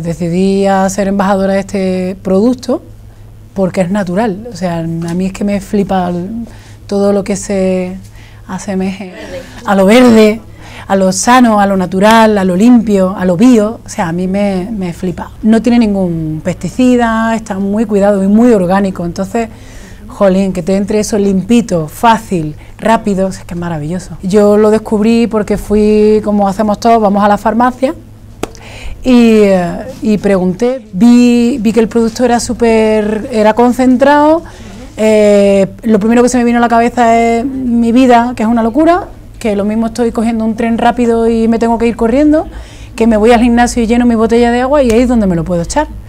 sea, decidí a ser embajadora de este producto porque es natural. O sea, a mí es que me flipa todo lo que se asemeje a lo verde, a lo sano, a lo natural, a lo limpio, a lo bio. O sea, a mí me flipa. No tiene ningún pesticida, está muy cuidado y muy orgánico. Entonces, jolín, que te entre eso limpito, fácil, rápido, es que es maravilloso. Yo lo descubrí porque fui, como hacemos todos, vamos a la farmacia y pregunté. Vi que el producto era súper, era concentrado. Lo primero que se me vino a la cabeza es mi vida, que es una locura, que lo mismo estoy cogiendo un tren rápido y me tengo que ir corriendo, que me voy al gimnasio y lleno mi botella de agua y ahí es donde me lo puedo echar.